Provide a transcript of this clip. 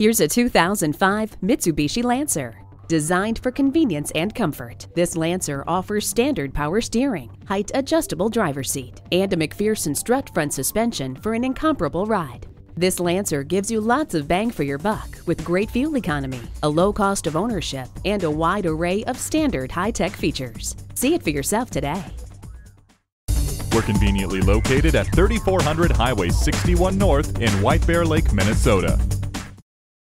Here's a 2005 Mitsubishi Lancer. Designed for convenience and comfort, this Lancer offers standard power steering, height-adjustable driver's seat, and a McPherson strut front suspension for an incomparable ride. This Lancer gives you lots of bang for your buck with great fuel economy, a low cost of ownership, and a wide array of standard high-tech features. See it for yourself today. We're conveniently located at 3400 Highway 61 North in White Bear Lake, Minnesota.